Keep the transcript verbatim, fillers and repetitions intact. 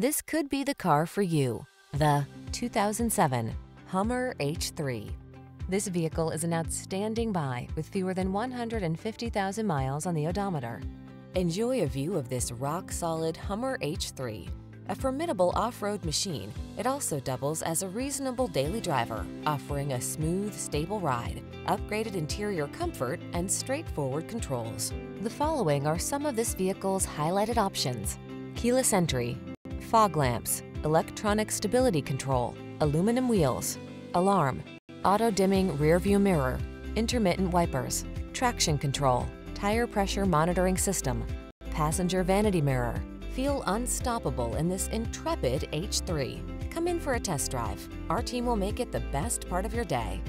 This could be the car for you. The two thousand seven Hummer H three. This vehicle is an outstanding buy with fewer than one hundred fifty thousand miles on the odometer. Enjoy a view of this rock-solid Hummer H three. A formidable off-road machine, it also doubles as a reasonable daily driver, offering a smooth, stable ride, upgraded interior comfort, and straightforward controls. The following are some of this vehicle's highlighted options: keyless entry, fog lamps, electronic stability control, aluminum wheels, alarm, auto-dimming rear-view mirror, intermittent wipers, traction control, tire pressure monitoring system, passenger vanity mirror. Feel unstoppable in this intrepid H three. Come in for a test drive. Our team will make it the best part of your day.